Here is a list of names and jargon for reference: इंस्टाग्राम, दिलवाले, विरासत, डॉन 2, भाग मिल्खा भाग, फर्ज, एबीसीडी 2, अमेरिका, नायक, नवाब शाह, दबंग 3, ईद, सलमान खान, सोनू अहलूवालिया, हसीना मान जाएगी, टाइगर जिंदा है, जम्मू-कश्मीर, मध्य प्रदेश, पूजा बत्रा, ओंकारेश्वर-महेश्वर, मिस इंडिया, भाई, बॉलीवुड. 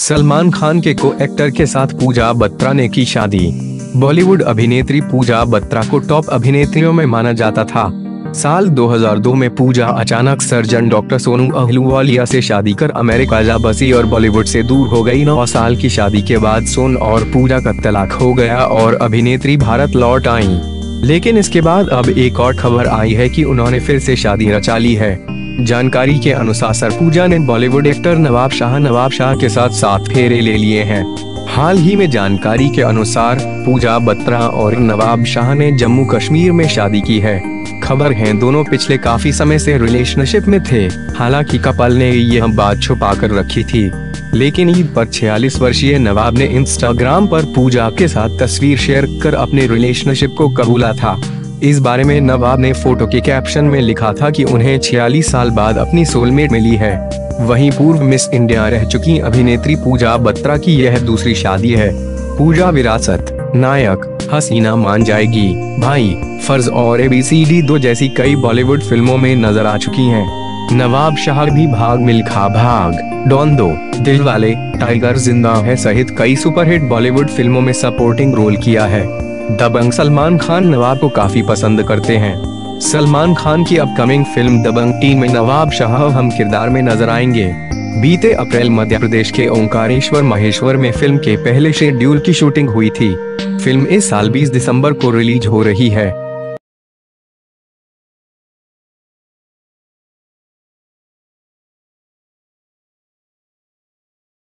सलमान खान के को एक्टर के साथ पूजा बत्रा ने की शादी। बॉलीवुड अभिनेत्री पूजा बत्रा को टॉप अभिनेत्रियों में माना जाता था। साल 2002 में पूजा अचानक सर्जन डॉक्टर सोनू अहलूवालिया से शादी कर अमेरिका जा बसी और बॉलीवुड से दूर हो गई। 9 साल की शादी के बाद सोन और पूजा का तलाक हो गया और अभिनेत्री भारत लौट आईं। लेकिन इसके बाद अब एक और खबर आई है कि उन्होंने फिर से शादी रचा ली है। जानकारी के अनुसार पूजा ने बॉलीवुड एक्टर नवाब शाह के साथ फेरे ले लिए हैं। हाल ही में जानकारी के अनुसार पूजा बत्रा और नवाब शाह ने जम्मू कश्मीर में शादी की है। खबर है दोनों पिछले काफी समय से रिलेशनशिप में थे। हालांकि कपल ने यह बात छुपा कर रखी थी, लेकिन ईद पर 46 वर्षीय नवाब ने इंस्टाग्राम पर पूजा के साथ तस्वीर शेयर कर अपने रिलेशनशिप को कबूला था। इस बारे में नवाब ने फोटो के कैप्शन में लिखा था कि उन्हें 46 साल बाद अपनी सोलमेट मिली है। वहीं पूर्व मिस इंडिया रह चुकी अभिनेत्री पूजा बत्रा की यह दूसरी शादी है। पूजा विरासत, नायक, हसीना मान जाएगी, भाई, फर्ज और एबीसीडी 2 जैसी कई बॉलीवुड फिल्मों में नजर आ चुकी हैं। नवाब शाह भी भाग मिल्खा भाग, डॉन 2, दिलवाले, टाइगर जिंदा है सहित कई सुपरहिट बॉलीवुड फिल्मों में सपोर्टिंग रोल किया है। दबंग सलमान खान नवाब को काफी पसंद करते हैं। सलमान खान की अपकमिंग फिल्म दबंग 3 में नवाब शाह हम किरदार में नजर आएंगे। बीते अप्रैल मध्य प्रदेश के ओंकारेश्वर-महेश्वर में फिल्म के पहले शेड्यूल की शूटिंग हुई थी। फिल्म इस साल 20 दिसंबर को रिलीज हो रही है।